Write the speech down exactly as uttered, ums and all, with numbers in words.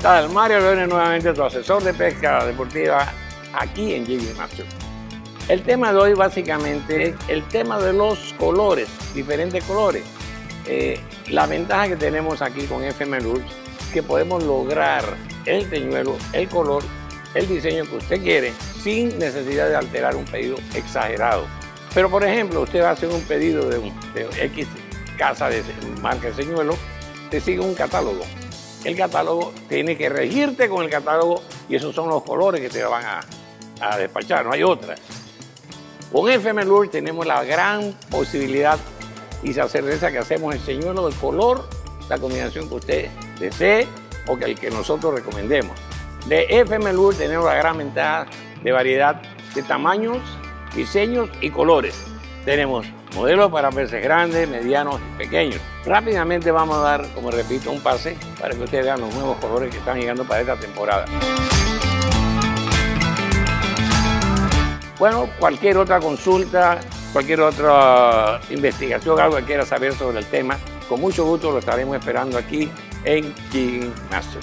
tal? Mario Leone nuevamente, tu asesor de pesca deportiva aquí en Jigging Master. El tema de hoy básicamente es el tema de los colores, diferentes colores. Eh, la ventaja que tenemos aquí con F M Lures es que podemos lograr el teñuelo, el color, el diseño que usted quiere sin necesidad de alterar un pedido exagerado. Pero por ejemplo, usted va a hacer un pedido de, un, de X casa de marca de señuelo, te sigue un catálogo. El catálogo tiene que regirte con el catálogo y esos son los colores que te van a, a despachar, no hay otra. Con F M Lures tenemos la gran posibilidad y se certeza que hacemos el señuelo del color, la combinación que usted desee o que el que nosotros recomendemos. De F M Lures tenemos la gran ventaja de variedad de tamaños, diseños y colores. Tenemos modelos para peces grandes, medianos y pequeños. Rápidamente vamos a dar, como repito, un pase para que ustedes vean los nuevos colores que están llegando para esta temporada. Bueno, cualquier otra consulta, cualquier otra investigación, algo que quiera saber sobre el tema, con mucho gusto lo estaremos esperando aquí en Jigging Master.